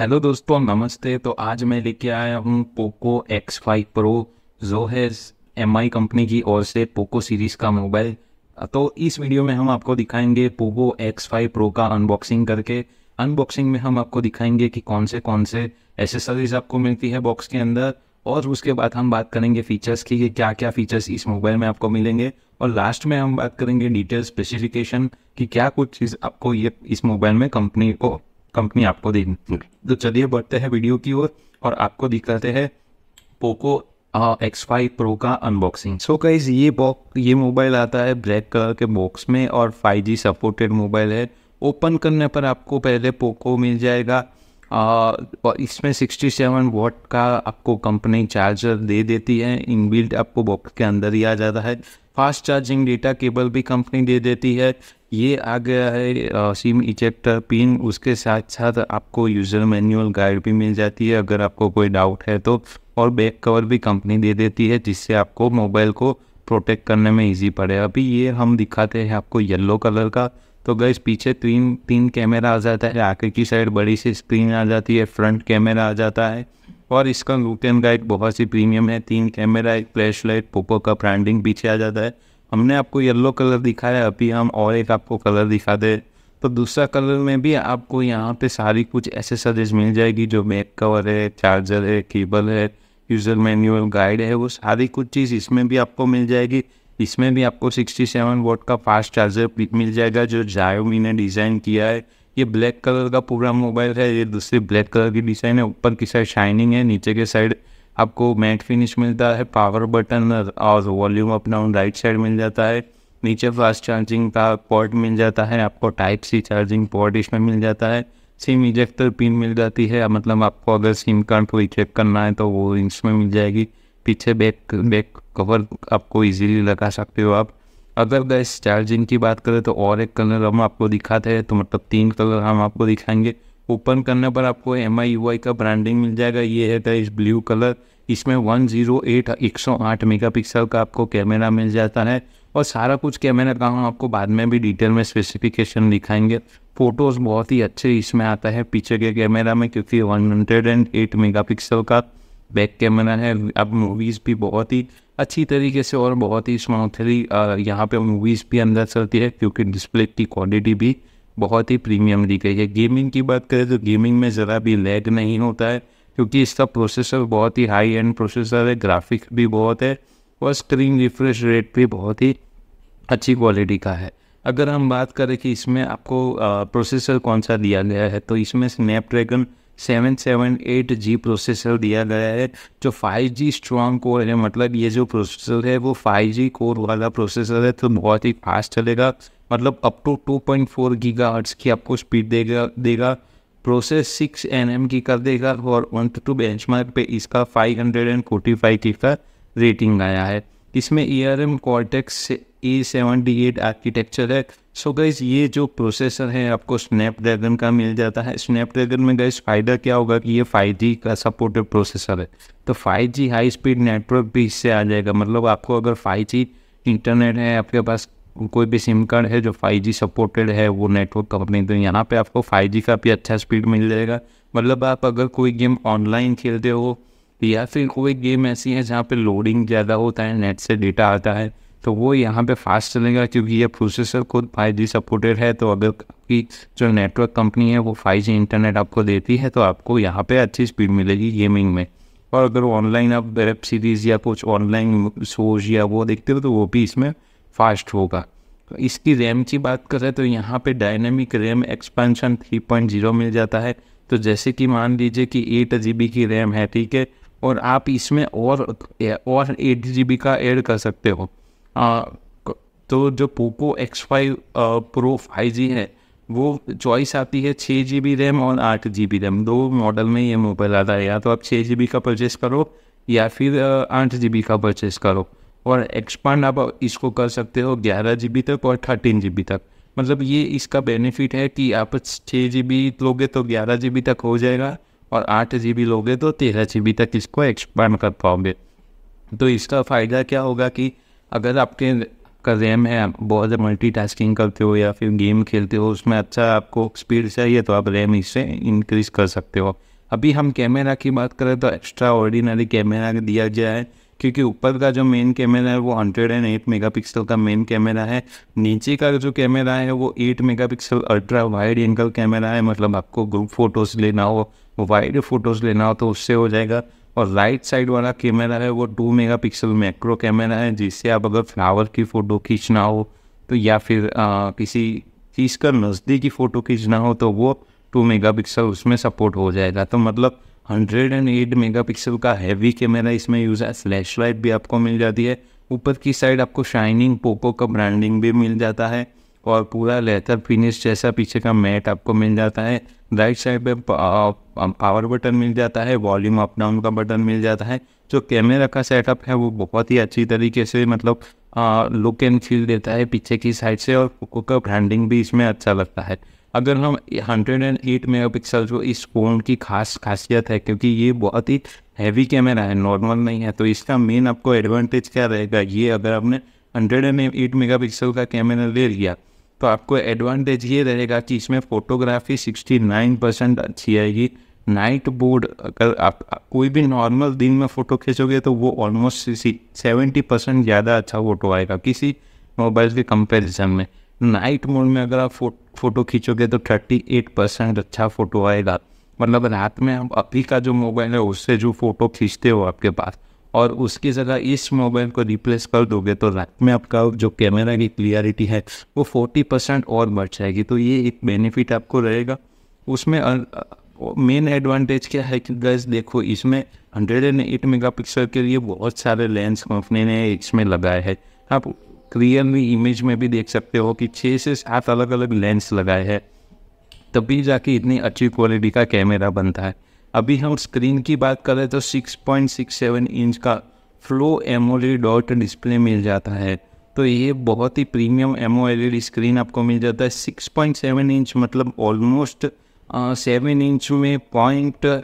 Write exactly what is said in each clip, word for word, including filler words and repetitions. Hello दोस्तों, नमस्ते। तो आज मैं लेके आया हूँ पोको एक्स फाइव प्रो, जो है एम आई कंपनी की ओर से पोको सीरीज़ का मोबाइल। तो इस वीडियो में हम आपको दिखाएंगे पोको एक्स फाइव प्रो का अनबॉक्सिंग करके। अनबॉक्सिंग में हम आपको दिखाएंगे कि कौन से कौन से एसेसरीज आपको मिलती है बॉक्स के अंदर, और उसके बाद हम बात करेंगे फ़ीचर्स की, क्या क्या फ़ीचर्स इस मोबाइल में आपको मिलेंगे, और लास्ट में हम बात करेंगे डिटेल स्पेसिफिकेशन कि क्या कुछ चीज़ आपको ये इस मोबाइल में कंपनी को कंपनी आपको देगी। okay. तो चलिए बढ़ते हैं वीडियो की ओर और, और आपको दिखाते हैं पोको एक्स फाइव प्रो का अनबॉक्सिंग। सो गाइस, ये बॉक्स ये मोबाइल आता है ब्लैक कलर के बॉक्स में और फाइव जी सपोर्टेड मोबाइल है। ओपन करने पर आपको पहले पोको मिल जाएगा और इसमें सिक्सटी सेवन वॉट का आपको कंपनी चार्जर दे देती है, इनबिल्ट आपको बॉक्स के अंदर ही आ जाता है। फास्ट चार्जिंग डेटा केबल भी कंपनी दे देती है। ये आ गया है सिम इजेक्टर पिन, उसके साथ साथ आपको यूज़र मैनुअल गाइड भी मिल जाती है अगर आपको कोई डाउट है तो, और बैक कवर भी कंपनी दे देती है जिससे आपको मोबाइल को प्रोटेक्ट करने में इजी पड़े। अभी ये हम दिखाते हैं आपको येलो कलर का। तो गाइस, पीछे तीन तीन कैमरा आ जाता है, आगे की साइड बड़ी सी स्क्रीन आ जाती है, फ्रंट कैमरा आ जाता है, और इसका लुक एंड गाइड बहुत सी प्रीमियम है। तीन कैमरा, एक फ्लैश लाइट, पोको का ब्रांडिंग पीछे आ जाता है। हमने आपको येलो कलर दिखाया, अभी हम और एक आपको कलर दिखा दे। तो दूसरा कलर में भी आपको यहाँ पे सारी कुछ एसेसरीज मिल जाएगी, जो बैक कवर है, चार्जर है, केबल है, यूज़र मैनुअल गाइड है, वो सारी कुछ चीज़ इसमें भी आपको मिल जाएगी। इसमें भी आपको सिक्सटी सेवन वॉट का फास्ट चार्जर मिल जाएगा जो जायोमी ने डिज़ाइन किया है। ये ब्लैक कलर का पूरा मोबाइल है, ये दूसरी ब्लैक कलर की डिज़ाइन है। ऊपर की साइड शाइनिंग है, नीचे के साइड आपको मैट फिनिश मिलता है। पावर बटन और volume up down right side मिल जाता है। नीचे फास्ट चार्जिंग का पोर्ट मिल जाता है आपको, टाइप सी चार्जिंग पोर्ट इसमें मिल जाता है। सिम इजेक्टर पिन मिल जाती है, मतलब आपको अगर सिम कार्ड को इजेक्ट करना है तो वो इसमें मिल जाएगी। पीछे बैक बैक कवर आपको इजीली लगा सकते हो आप। अगर गैस चार्जिंग की बात करें तो और एक कलर हम आपको दिखाते हैं, तो मतलब तीन कलर हम आपको दिखाएंगे। ओपन करने पर आपको एम आई यू आई का ब्रांडिंग मिल जाएगा। ये है गाइस ब्लू कलर, इसमें वन ज़ीरो एट एक सौ आठ मेगा पिक्सल का आपको कैमरा मिल जाता है, और सारा कुछ कैमरा का हम आपको बाद में भी डिटेल में स्पेसिफिकेशन दिखाएंगे। फ़ोटोज़ बहुत ही अच्छे इसमें आता है पीछे के कैमरा में, क्योंकि one hundred and eight mega pixel का बैक कैमरा है। अब मूवीज़ भी बहुत ही अच्छी तरीके से और बहुत ही स्मूथली यहाँ पे मूवीज़ भी अंदर चलती है, क्योंकि डिस्प्ले की क्वालिटी भी बहुत ही प्रीमियम दी गई है। गेमिंग की बात करें तो गेमिंग में ज़रा भी लैग नहीं होता है, क्योंकि इसका प्रोसेसर बहुत ही हाई एंड प्रोसेसर है, ग्राफिक भी बहुत है, और स्क्रीन रिफ्रेश रेट भी बहुत ही अच्छी क्वालिटी का है। अगर हम बात करें कि इसमें आपको आ, प्रोसेसर कौन सा दिया गया है, तो इसमें Snapdragon seven seven eight G processor दिया गया है जो फाइव जी स्ट्रॉन्ग कोर है। मतलब ये जो प्रोसेसर है वो फाइव जी कोर वाला प्रोसेसर है, तो बहुत ही फास्ट चलेगा, मतलब up to two point four gigahertz की आपको स्पीड देगा देगा प्रोसेस सिक्स एन एम की कर देगा, और वन टू बेंचमार्क पे इसका फाइव फोर्टी फाइव की का रेटिंग आया है। इसमें ARM cortex A seventy eight architecture है। सो गाइस, ये जो प्रोसेसर है आपको स्नैपड्रैगन का मिल जाता है। स्नैपड्रैगन में गाइस फ़ायदा क्या होगा कि ये फाइव जी का सपोर्टेड प्रोसेसर है, तो five G high speed network भी इससे आ जाएगा। मतलब आपको अगर फाइव जी इंटरनेट है, आपके पास कोई भी सिम कार्ड है जो फाइव जी सपोर्टेड है, वो नेटवर्क कंपनी, तो यहाँ पे आपको फाइव जी का भी अच्छा स्पीड मिल जाएगा। मतलब आप अगर कोई गेम ऑनलाइन खेलते हो, या फिर कोई गेम ऐसी है जहाँ पे लोडिंग ज़्यादा होता है, नेट से डेटा आता है, तो वो यहाँ पे फास्ट चलेगा, क्योंकि ये प्रोसेसर खुद फाइव जी सपोर्टेड है। तो अगर आपकी जो नेटवर्क कंपनी है वो फाइव जी इंटरनेट आपको देती है, तो आपको यहाँ पे अच्छी स्पीड मिलेगी गेमिंग में। और अगर ऑनलाइन आप वेब सीरीज़ या कुछ ऑनलाइन शोज या वो देखते हो, तो वो भी इसमें फास्ट होगा। तो इसकी रैम की बात करें तो यहाँ पे dynamic RAM expansion three point zero मिल जाता है। तो जैसे कि मान लीजिए कि एट जी बी की रैम है, ठीक है, और आप इसमें और और एट जी बी का ऐड कर सकते हो। आ, तो जो Poco X five Pro five G है वो चॉइस आती है छः जी बी रैम और आठ जी बी रैम, दो मॉडल में ये मोबाइल आता है। या तो आप छः जी बी का परचेस करो या फिर आठ जी बी का परचेस करो, और एक्सपांड आप इसको कर सकते हो ग्यारह जी बी तक और थर्टीन जी बी तक। मतलब ये इसका बेनिफिट है कि आप छः जी बी लोगे तो ग्यारह जी बी तक हो जाएगा, और आठ जी बी लोगे तो तेरह जी बी तक इसको एक्सपांड कर पाओगे। तो इसका फ़ायदा क्या होगा कि अगर आपके का रैम है, आप बहुत ज़्यादा मल्टीटास्किंग करते हो या फिर गेम खेलते हो, उसमें अच्छा आपको स्पीड चाहिए तो आप रैम इससे इंक्रीज कर सकते हो। अभी हम कैमरा की बात करें तो एक्स्ट्रा ऑर्डिनरी कैमरा दिया गया है, क्योंकि ऊपर का जो मेन कैमरा है वो एक सौ आठ मेगापिक्सल का मेन कैमरा है, नीचे का जो कैमरा है वो आठ megapixel ultra wide angle camera है, मतलब आपको ग्रुप फोटोज़ लेना हो, वाइड फ़ोटोज़ लेना हो तो उससे हो जाएगा। और राइट साइड वाला कैमरा है वो दो मेगापिक्सल मैक्रो कैमरा है, जिससे आप अगर फ्लावर की फ़ोटो खींचना हो तो या फिर आ, किसी चीज़ का नज़दीकी फ़ोटो खींचना हो तो वो दो मेगापिक्सल उसमें सपोर्ट हो जाएगा। तो मतलब एक सौ आठ मेगापिक्सल का हैवी कैमरा इसमें यूज़ है। फ्लैश लाइट भी आपको मिल जाती है, ऊपर की साइड आपको शाइनिंग पोको का ब्रांडिंग भी मिल जाता है, और पूरा लेथर फिनिश जैसा पीछे का मैट आपको मिल जाता है। राइट साइड पे पावर बटन मिल जाता है, वॉल्यूम अप डाउन का बटन मिल जाता है। जो कैमरा का सेटअप है वो बहुत ही अच्छी तरीके से मतलब लुक एंड फील देता है पीछे की साइड से, और पोको का ब्रांडिंग भी इसमें अच्छा लगता है। अगर हम एक सौ आठ मेगापिक्सल जो इस फ़ोन की खास खासियत है, क्योंकि ये बहुत ही हैवी कैमरा है, नॉर्मल नहीं है, तो इसका मेन आपको एडवांटेज क्या रहेगा, ये अगर आपने एक सौ आठ मेगापिक्सल का कैमरा ले लिया तो आपको एडवांटेज ये रहेगा कि इसमें फ़ोटोग्राफी उनहत्तर परसेंट अच्छी आएगी। नाइट मोड अगर आप कोई भी नॉर्मल दिन में फ़ोटो खींचोगे तो वो ऑलमोस्ट सेवेंटी परसेंट ज़्यादा अच्छा फ़ोटो आएगा किसी मोबाइल के कंपेरिजन में। नाइट मोड में अगर आप फो, फोटो खींचोगे तो अड़तीस परसेंट अच्छा फ़ोटो आएगा, मतलब रात में आप अभी का जो मोबाइल है उससे जो फ़ोटो खींचते हो आपके पास, और उसकी जगह इस मोबाइल को रिप्लेस कर दोगे तो रात में आपका जो कैमरा की क्लियरिटी है वो चालीस परसेंट और बढ़ जाएगी। तो ये एक बेनिफिट आपको रहेगा। उसमें मेन एडवांटेज क्या है कि गैस देखो, इसमें एक सौ आठ मेगापिक्सल के लिए बहुत सारे लेंस कंपनी ने इसमें लगाए हैं। आप क्लियरली इमेज में भी देख सकते हो कि छः से सात अलग अलग लेंस लगाए हैं, तभी जाके इतनी अच्छी क्वालिटी का कैमरा बनता है। अभी हम स्क्रीन की बात करें तो छह पॉइंट सड़सठ इंच का फ्लो एमोलेड डॉट डिस्प्ले मिल जाता है, तो ये बहुत ही प्रीमियम एमोलेड स्क्रीन आपको मिल जाता है। छह पॉइंट सात इंच मतलब ऑलमोस्ट सेवन इंच में पॉइंट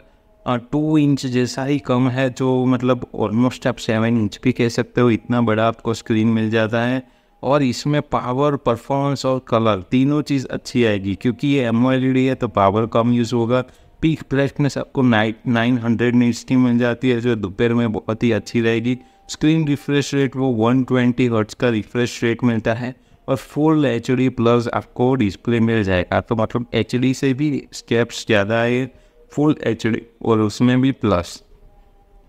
टू इंच जैसा ही कम है, जो मतलब ऑलमोस्ट आप सेवन इंच भी कह सकते हो, इतना बड़ा आपको स्क्रीन मिल जाता है। और इसमें पावर, परफॉर्मेंस और कलर तीनों चीज़ अच्छी आएगी, क्योंकि ये एमोलेड है तो पावर कम यूज़ होगा। पीक ब्राइटनेस आपको नाइट नाइन हंड्रेड नीट्स की मिल जाती है, जो दोपहर में बहुत ही अच्छी रहेगी। स्क्रीन रिफ्रेश रेट वो वन ट्वेंटी हर्ट्ज का रिफ्रेश रेट मिलता है, और फुल एच डी प्लस आपको डिस्प्ले मिल जाएगा। तो मतलब एच डी से भी स्टेप्स ज़्यादा है, फुल एच डी और उसमें भी प्लस,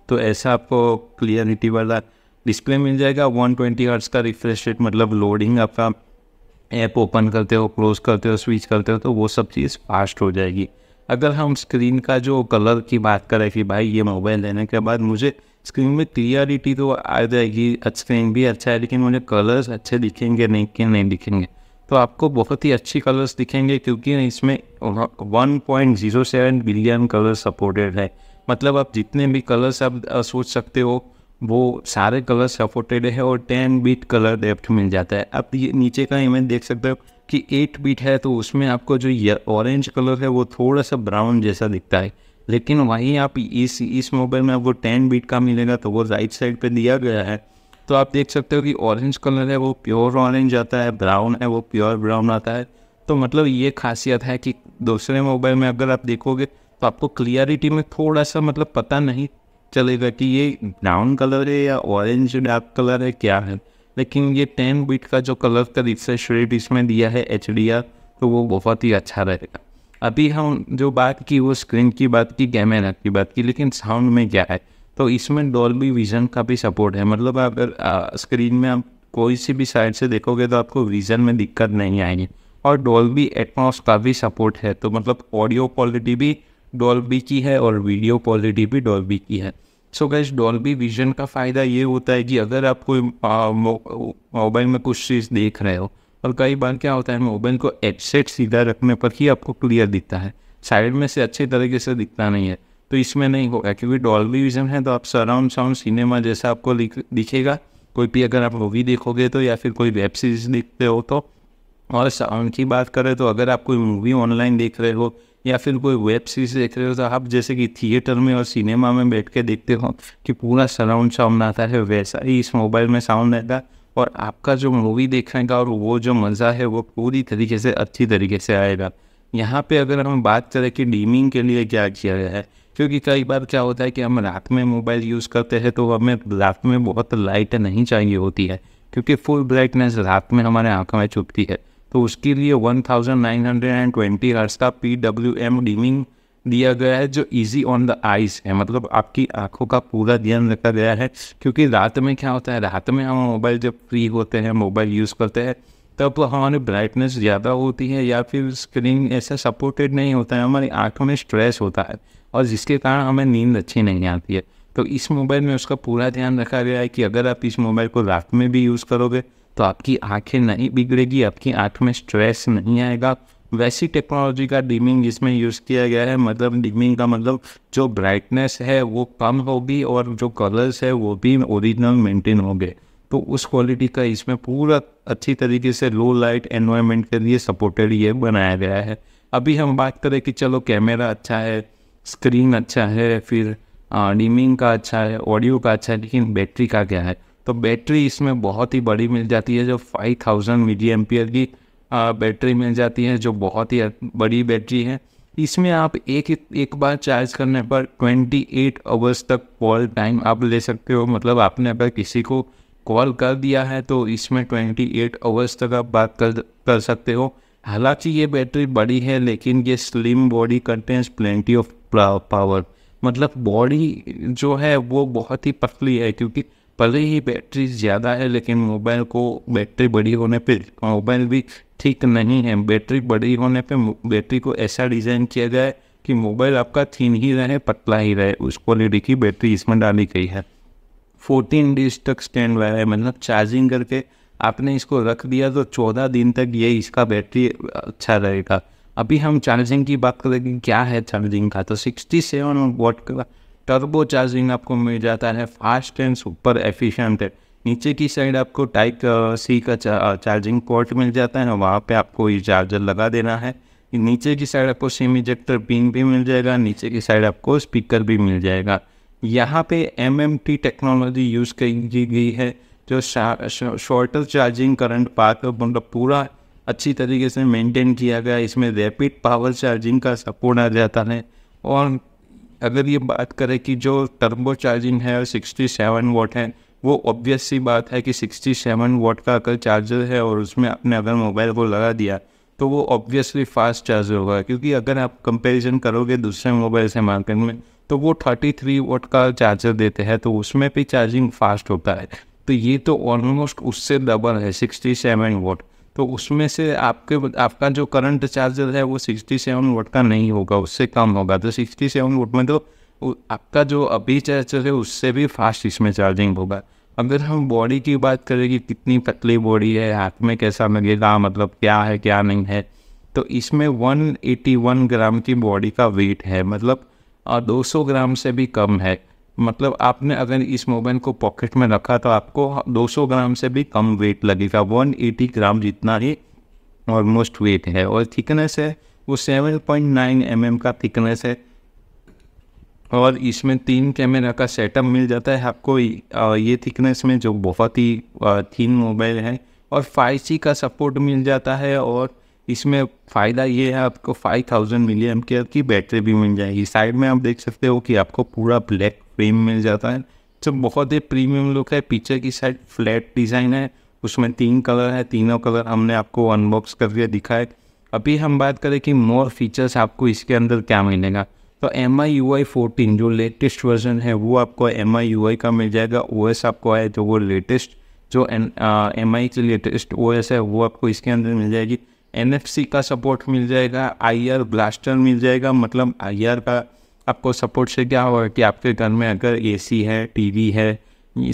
तो ऐसा आपको क्लियरिटी वाला डिस्प्ले मिल जाएगा। एक सौ बीस हर्ट्ज का रिफ्रेश रेट मतलब लोडिंग, आपका ऐप ओपन करते हो, क्लोज करते हो, स्विच करते हो, तो वो सब चीज़ फास्ट हो जाएगी। अगर हम स्क्रीन का जो कलर की बात करें कि भाई ये मोबाइल लेने के बाद मुझे स्क्रीन में क्लियरिटी तो आ जाएगी, स्क्रीन भी अच्छा है, लेकिन मुझे कलर्स अच्छे दिखेंगे नहीं कि नहीं दिखेंगे, तो आपको बहुत ही अच्छी कलर्स दिखेंगे, क्योंकि इसमें one point zero seven billion colour supported है। मतलब आप जितने भी कलर्स आप सोच सकते हो वो सारे कलर्स सपोर्टेड है, और टेन बीट कलर डेप्थ मिल जाता है। आप ये नीचे का इमेज देख सकते हो कि एट बीट है, तो उसमें आपको जो ऑरेंज कलर है वो थोड़ा सा ब्राउन जैसा दिखता है, लेकिन वहीं आप इस इस मोबाइल में आपको टेन बीट का मिलेगा, तो वो राइट साइड पर दिया गया है। तो आप देख सकते हो कि ऑरेंज कलर है वो प्योर ऑरेंज आता है, ब्राउन है वो प्योर ब्राउन आता है। तो मतलब ये खासियत है कि दूसरे मोबाइल में अगर आप देखोगे तो आपको क्लियरिटी में थोड़ा सा मतलब पता नहीं चलेगा कि ये ब्राउन कलर है या ऑरेंज डार्क कलर है क्या है, लेकिन ये टेन बीट का जो कलर का रिफ्रेश रेट इसमें दिया है एच डी आर, तो वो बहुत ही अच्छा रहेगा। अभी हम जो बात की वो स्क्रीन की बात की, कैमरा की बात की, लेकिन साउंड में क्या है, तो इसमें डॉल्बी विजन का भी सपोर्ट है। मतलब अगर स्क्रीन में आप कोई सी भी साइड से देखोगे तो आपको विज़न में दिक्कत नहीं आएगी, और डॉल्बी एटमॉस का भी सपोर्ट है। तो मतलब ऑडियो क्वालिटी भी डॉल्बी की है और वीडियो क्वालिटी भी डॉल्बी की है। सो गाइस, डॉल्बी विजन का फ़ायदा ये होता है कि अगर आप कोई मोबाइल में कुछ चीज़ देख रहे हो, और कई बार क्या होता है मोबाइल को हेडसेट सीधा रखने पर ही आपको क्लियर दिखता है, साइड में से अच्छे तरीके से दिखता नहीं है, तो इसमें नहीं होगा, क्योंकि डॉल्बी विजन है तो आप सराउंड साउंड सिनेमा जैसा आपको दिखेगा। कोई भी अगर आप मूवी देखोगे तो या फिर कोई वेब सीरीज देखते हो तो। और साउंड की बात करें तो अगर आप कोई मूवी ऑनलाइन देख रहे हो या फिर कोई वेब सीरीज देख रहे हो, तो आप जैसे कि थिएटर में और सिनेमा में बैठ के देखते हो कि पूरा सराउंड साउंड आता है, वैसा ही इस मोबाइल में साउंड आएगा। और आपका जो मूवी देखने का और वो जो मज़ा है वो पूरी तरीके से अच्छी तरीके से आएगा। यहाँ पे अगर हम बात करें कि डीमिंग के लिए क्या किया गया है, क्योंकि कई बार क्या होता है कि हम रात में मोबाइल यूज़ करते हैं तो हमें रात में बहुत लाइट नहीं चाहिए होती है, क्योंकि फुल ब्राइटनेस रात में हमारे आँखों में चुभती है। तो उसके लिए उन्नीस सौ बीस हर्ट्ज का पी डब्ल्यू एम डीमिंग दिया गया है जो इजी ऑन द आइज है, मतलब आपकी आंखों का पूरा ध्यान रखा गया है। क्योंकि रात में क्या होता है, रात में हम मोबाइल जब फ्री होते हैं मोबाइल यूज़ करते हैं तब हमारी ब्राइटनेस ज़्यादा होती है या फिर स्क्रीन ऐसा सपोर्टेड नहीं होता है, हमारी आंखों में स्ट्रेस होता है और जिसके कारण हमें नींद अच्छी नहीं आती है। तो इस मोबाइल में उसका पूरा ध्यान रखा गया है कि अगर आप इस मोबाइल को रात में भी यूज़ करोगे तो आपकी आंखें नहीं बिगड़ेगी, आपकी आँख में स्ट्रेस नहीं आएगा। वैसी टेक्नोलॉजी का डिमिंग इसमें यूज़ किया गया है, मतलब डिमिंग का मतलब जो ब्राइटनेस है वो कम होगी और जो कलर्स है वो भी ओरिजिनल मेंटेन होंगे। तो उस क्वालिटी का इसमें पूरा अच्छी तरीके से लो लाइट एनवायरनमेंट के लिए सपोर्टेड ये बनाया गया है। अभी हम बात करें कि चलो कैमरा अच्छा है, स्क्रीन अच्छा है, फिर डिमिंग का अच्छा है, ऑडियो का अच्छा है, लेकिन बैटरी का क्या है? तो बैटरी इसमें बहुत ही बड़ी मिल जाती है, जो फाइव थाउजेंड मिली एम्पियर की बैटरी मिल जाती है, जो बहुत ही बड़ी बैटरी है। इसमें आप एक एक बार चार्ज करने पर अट्ठाईस आवर्स तक कॉल टाइम आप ले सकते हो, मतलब आपने अगर किसी को कॉल कर दिया है तो इसमें अट्ठाईस आवर्स तक आप बात कर कर सकते हो। हालांकि ये बैटरी बड़ी है लेकिन ये slim body contains plenty of power, मतलब बॉडी जो है वो बहुत ही पतली है, क्योंकि भले ही बैटरी ज़्यादा है लेकिन मोबाइल को बैटरी बड़ी होने पे मोबाइल भी ठीक नहीं है। बैटरी बड़ी होने पे बैटरी को ऐसा डिज़ाइन किया गया है कि मोबाइल आपका थीन ही रहे, पतला ही रहे, उस क्वालिटी की बैटरी इसमें डाली गई है। फोर्टीन डेज तक स्टैंड बाय है, मतलब चार्जिंग करके आपने इसको रख दिया तो चौदह दिन तक ये इसका बैटरी अच्छा रहेगा। अभी हम चार्जिंग की बात करेंगे, क्या है चार्जिंग का, तो सिक्सटी सेवन वॉट का टर्बो चार्जिंग आपको मिल जाता है, फास्ट एंड सुपर एफिशिएंट है। नीचे की साइड आपको टाइप सी का चार्जिंग पोर्ट मिल जाता है, वहाँ पे आपको ये चार्जर लगा देना है। नीचे की साइड आपको सिम इजेक्टर पिन भी मिल जाएगा, नीचे की साइड आपको स्पीकर भी मिल जाएगा। यहाँ पे M M T technology use की गई है, जो शॉर्टर चार्जिंग करंट पाथ मतलब पूरा अच्छी तरीके से मेनटेन किया गया। इसमें रैपिड पावर चार्जिंग का सपोर्ट आ जाता है। और अगर ये बात करें कि जो टर्बो चार्जिंग है सड़सठ वाट है, वो ऑब्वियस सी बात है कि सड़सठ वाट का अगर चार्जर है और उसमें आपने अगर मोबाइल को लगा दिया तो वो ऑब्वियसली फास्ट चार्जर होगा, क्योंकि अगर आप कंपैरिजन करोगे दूसरे मोबाइल से मार्केट में तो वो तैंतीस वाट का चार्जर देते हैं, तो उसमें भी चार्जिंग फास्ट होता है। तो ये तो ऑलमोस्ट उससे डबल है सड़सठ वाट, तो उसमें से आपके आपका जो करंट चार्जर है वो सड़सठ वाट का नहीं होगा, उससे कम होगा। तो सड़सठ वाट में तो आपका जो अभी चार्जर है उससे भी फास्ट इसमें चार्जिंग होगा। अगर हम बॉडी की बात करें कि कितनी पतली बॉडी है, हाथ में कैसा लगेगा, मतलब क्या है क्या नहीं है, तो इसमें एक सौ इक्यासी ग्राम की बॉडी का वेट है, मतलब दो सौ ग्राम से भी कम है। मतलब आपने अगर इस मोबाइल को पॉकेट में रखा तो आपको दो सौ ग्राम से भी कम वेट लगेगा, एक सौ अस्सी ग्राम जितना ही ऑलमोस्ट वेट है। और थिकनेस है वो सात पॉइंट नौ एम एम का थिकनेस है। और इसमें तीन कैमरा का सेटअप मिल जाता है आपको ये थिकनेस में, जो बहुत ही थीन मोबाइल है। और फाइव जी का सपोर्ट मिल जाता है और इसमें फ़ायदा ये है आपको पाँच हज़ार मिली एम्पियर की बैटरी भी मिल जाएगी। साइड में आप देख सकते हो कि आपको पूरा ब्लैक फ्रेम मिल जाता है, जो बहुत ही प्रीमियम लुक है। पीछे की साइड फ्लैट डिज़ाइन है, उसमें तीन कलर है, तीनों कलर हमने आपको अनबॉक्स करके दिखाए। अभी हम बात करें कि मोर फीचर्स आपको इसके अंदर क्या मिलेगा, तो एम आई यू आई चौदह जो लेटेस्ट वर्जन है वो आपको एम आई यू आई का मिल जाएगा। ओ एस आपको आए तो वो लेटेस्ट जो एम आई की लेटेस्ट ओ एस है वो आपको इसके अंदर मिल जाएगी। एन एफ सी का सपोर्ट मिल जाएगा, आई आर ब्लास्टर मिल जाएगा, मतलब आई आर का आपको सपोर्ट से क्या होगा कि आपके घर में अगर ए सी है, टी वी है,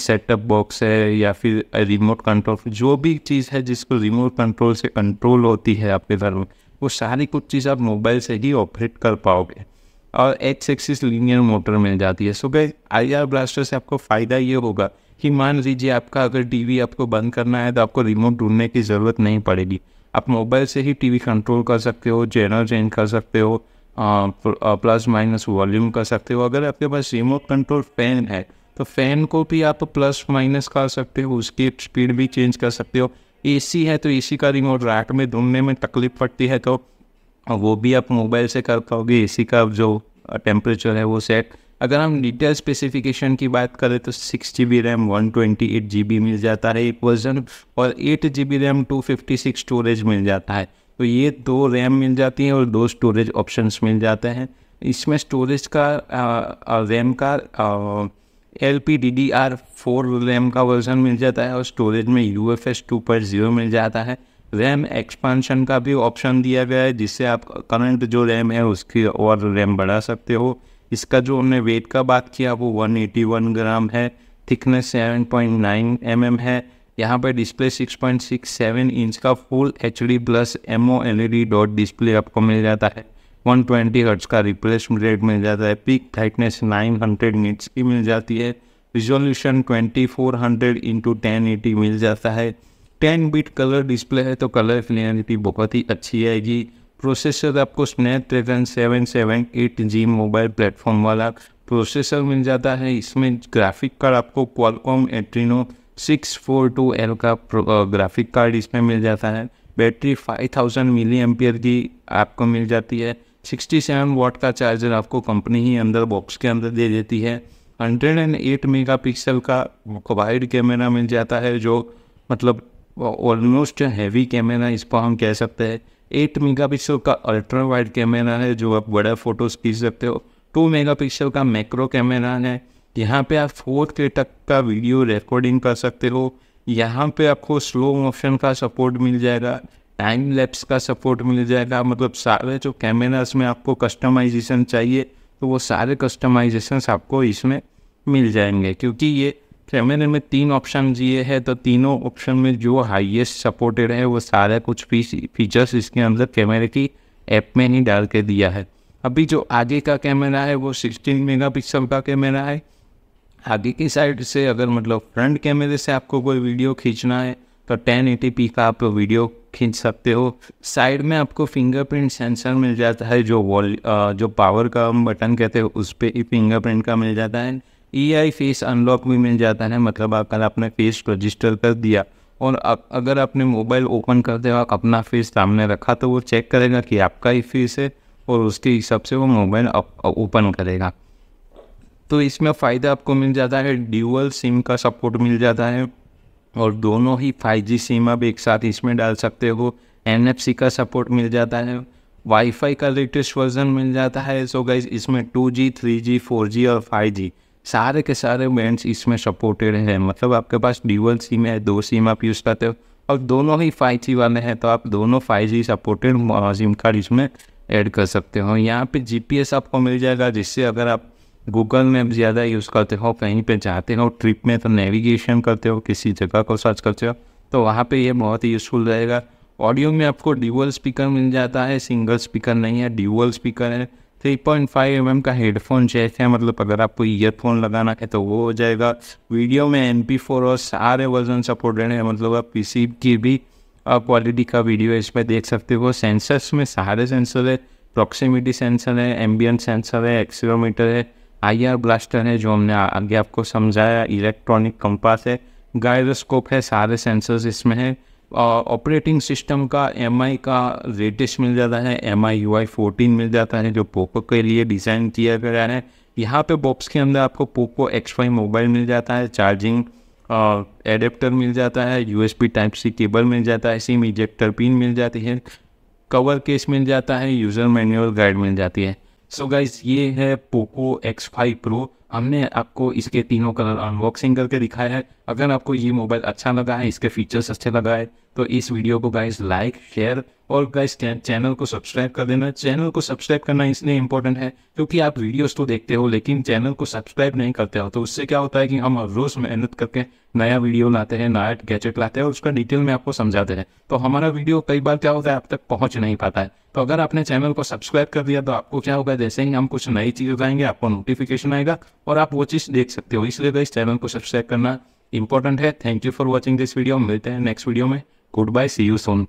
सेटअप बॉक्स है या फिर रिमोट कंट्रोल, जो भी चीज़ है जिसको रिमोट कंट्रोल से कंट्रोल होती है आपके घर में, वो सारी कुछ चीज़ आप मोबाइल से ही ऑपरेट कर पाओगे। और एक्स एक्सिस लीनियर मोटर मिल जाती है। So guys, I R blaster से आपको फ़ायदा ये होगा कि मान लीजिए आपका अगर टी वी आपको बंद करना है तो आपको रिमोट ढूंढने की ज़रूरत नहीं पड़ेगी, आप मोबाइल से ही टी वी कंट्रोल कर सकते हो, चैनल चेंज कर सकते हो, प्लस माइनस वॉल्यूम कर सकते हो। अगर आपके पास रिमोट कंट्रोल फैन है तो फ़ैन को भी आप प्लस माइनस कर सकते हो, उसकी स्पीड भी चेंज कर सकते हो। एसी है तो एसी का रिमोट रैक में ढूंढने में तकलीफ पड़ती है तो वो भी आप मोबाइल से कर पाओगे। एसी का जो टेम्परेचर है वो सेट। अगर हम डिटेल स्पेसिफिकेशन की बात करें तो six G B RAM one twenty eight G B मिल जाता है एक वर्जन, और eight G B RAM two fifty six storage मिल जाता है। तो ये दो रैम मिल जाती हैं और दो स्टोरेज ऑप्शंस मिल जाते हैं। इसमें स्टोरेज का आ, रैम का L P D D R four RAM का वर्जन मिल जाता है और स्टोरेज में U F S two point zero मिल जाता है। रैम एक्सपेंशन का भी ऑप्शन दिया गया है जिससे आप करंट जो रैम है उसकी और रैम बढ़ा सकते हो। इसका जो हमने वेट का बात किया वो वन एटी वन ग्राम है, thickness seven point nine M M है। यहाँ पर display six point six seven inch का full H D plus AMOLED dot display आपको मिल जाता है। वन ट्वेंटी हर्ट्ज का रिफ्रेश रेट मिल जाता है। Peak tightness nine hundred nits की मिल जाती है। Resolution twenty four hundred into ten eighty मिल जाता है। टेन बिट कलर डिस्प्ले है तो कलर क्लियरिटी बहुत ही अच्छी आएगी। प्रोसेसर आपको Snapdragon seven seven eight G mobile platform वाला प्रोसेसर मिल जाता है। इसमें ग्राफिक कार्ड आपको Qualcomm Adreno six four two L का ग्राफिक कार्ड इसमें मिल जाता है। Battery five thousand milliampere की आपको मिल जाती है। सिक्सटी सेवन वाट का चार्जर आपको कंपनी ही अंदर बॉक्स के अंदर दे देती है। हंड्रेड एंड एट मेगापिक्सल का वाइड कैमरा मिल जाता है जो मतलब ऑलमोस्ट हैवी कैमरा इसको हम कह सकते हैं। एट मेगापिक्सल का अल्ट्रा वाइड कैमरा है जो आप बड़ा फ़ोटोज़ खींच सकते हो। टू मेगापिक्सल का मैक्रो कैमरा है, यहाँ पे आप फोर के तक का वीडियो रिकॉर्डिंग कर सकते हो। यहाँ पे आपको स्लो मोशन का सपोर्ट मिल जाएगा, टाइम लैप्स का सपोर्ट मिल जाएगा। मतलब सारे जो कैमरास में आपको कस्टमाइजेशन चाहिए तो वो सारे कस्टमाइजेशंस आपको इसमें मिल जाएंगे, क्योंकि ये कैमरे में तीन ऑप्शन दिए हैं तो तीनों ऑप्शन में जो हाईएस्ट सपोर्टेड है वो सारा कुछ फीचर्स इसके अंदर कैमरे की ऐप में ही डाल के दिया है। अभी जो आगे का कैमरा है वो सिक्सटीन मेगा पिक्सल का कैमरा है। आगे की साइड से अगर मतलब फ्रंट कैमरे से आपको कोई वीडियो खींचना है तो टेन एटी पी का आप वीडियो खींच सकते हो। साइड में आपको फिंगरप्रिंट सेंसर मिल जाता है जो वॉल जो पावर का बटन कहते हैं उस पर ही फिंगरप्रिंट का मिल जाता है। ए आई फेस अनलॉक भी मिल जाता है, मतलब अगर आपने फेस रजिस्टर कर दिया और अगर आपने मोबाइल ओपन करते वक्त अपना फेस सामने रखा तो वो चेक करेगा कि आपका ही फेस है और उसके हिसाब से वो मोबाइल ओपन करेगा। तो इसमें फ़ायदा आपको मिल जाता है, ड्यूअल सिम का सपोर्ट मिल जाता है और दोनों ही फाइव जी सिम आप एक साथ इसमें डाल सकते हो। एन एफ सी का सपोर्ट मिल जाता है। वाईफाई का लेटेस्ट वर्जन मिल जाता है। सो गाइस इसमें two G, three G, four G और फाइव जी सारे के सारे बैंड्स इसमें सपोर्टेड हैं। मतलब आपके पास ड्यूअल सिम है, दो सिम आप यूज़ करते हो और दोनों ही फाइव जी वाले हैं तो आप दोनों five G supported sim card इसमें ऐड कर सकते हो। यहाँ पर जी पी एस आपको मिल जाएगा जिससे अगर आप गूगल मैप ज़्यादा यूज़ करते हो, कहीं पे जाते हो ट्रिप में तो नेविगेशन करते हो, किसी जगह को सर्च करते हो तो वहाँ पे ये बहुत ही यूज़फुल रहेगा। ऑडियो में आपको ड्यूअल स्पीकर मिल जाता है, सिंगल स्पीकर नहीं है, ड्यूअल स्पीकर है। Three point five M M का हेडफोन जैक है, मतलब अगर आपको ईयरफोन लगाना है तो वो हो जाएगा। वीडियो में एम पी फोर और सारे वर्जन सपोर्टेड है, मतलब आप किसी की भी क्वालिटी का वीडियो इसमें देख सकते हो। सेंसर्स में सारे सेंसर है, प्रॉक्सिमिटी सेंसर है, एम्बियंट सेंसर है, एक्सीलरोमीटर है, आई आर ब्लास्टर है जो हमने आगे आपको समझाया, इलेक्ट्रॉनिक कंपास है, गायरोस्कोप है, सारे सेंसर्स इसमें है। ऑपरेटिंग सिस्टम का एम आई का लेटेस्ट मिल जाता है, M I U I fourteen मिल जाता है जो पोको के लिए डिज़ाइन किया गया है। यहाँ पे बॉक्स के अंदर आपको पोको एक्स फाइव मोबाइल मिल जाता है, चार्जिंग एडेप्टर मिल जाता है, U S B type C cable मिल जाता है, सिम इजेक्टर पिन मिल जाती है, कवर केस मिल जाता है, यूज़र मैनुअल गाइड मिल जाती है। सो गाइज ये है पोको एक्स फाइव प्रो। हमने आपको इसके तीनों कलर अनबॉक्सिंग करके दिखाया है। अगर आपको ये मोबाइल अच्छा लगा है, इसके फीचर्स अच्छे लगा है तो इस वीडियो को गाइज लाइक शेयर और गाइज चैनल को सब्सक्राइब कर देना। चैनल को सब्सक्राइब करना इसलिए इंपॉर्टेंट है क्योंकि आप वीडियोस तो देखते हो लेकिन चैनल को सब्सक्राइब नहीं करते हो, तो उससे क्या होता है कि हम रोज़ मेहनत करके नया वीडियो लाते हैं, नया गैजेट लाते हैं और उसका डिटेल में आपको समझाते हैं, तो हमारा वीडियो कई बार क्या होता है आप तक पहुँच नहीं पाता है। तो अगर आपने चैनल को सब्सक्राइब कर दिया तो आपको क्या होगा, जैसे ही हम कुछ नई चीज़ बताएंगे आपको नोटिफिकेशन आएगा और आप वो चीज़ देख सकते हो। इसलिए गाइज चैनल को सब्सक्राइब करना इंपॉर्टेंट है। Thank you for watching this video. मिलते हैं नेक्स्ट वीडियो में। Good bye, see you soon.